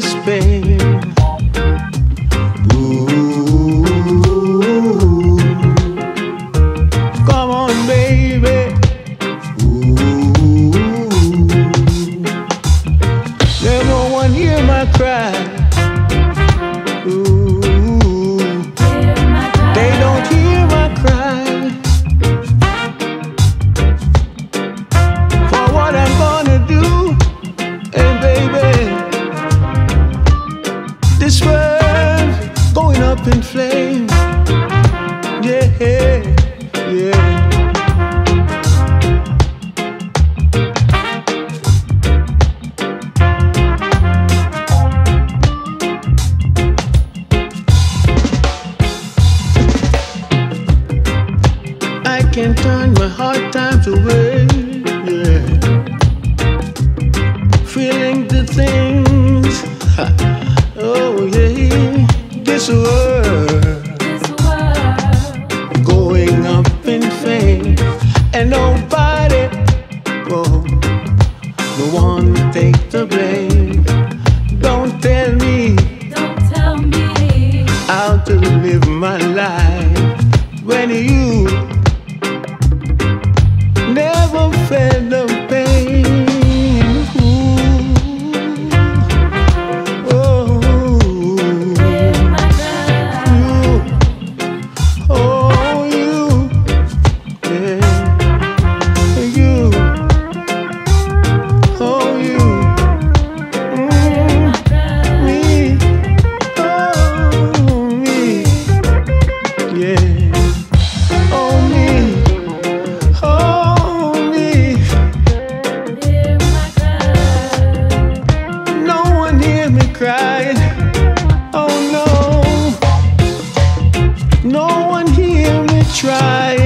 despair. Ooh, come on, baby. Ooh, let no one hear my cry. Ooh, they don't hear my cry. For what I'm gonna do, and baby, this world's going up in flames. Yeah, yeah. I can turn my hard times away, yeah. Feeling the things, ha. Oh yeah, this world going up in flames, and nobody, oh, no one take the blame. Don't tell me, don't tell me how to live my life when you never felt the pain. Ooh, oh, you, oh, you, yeah, you, oh, you, me, oh, me, yeah, oh, me. Crying, oh no, no one hear me try.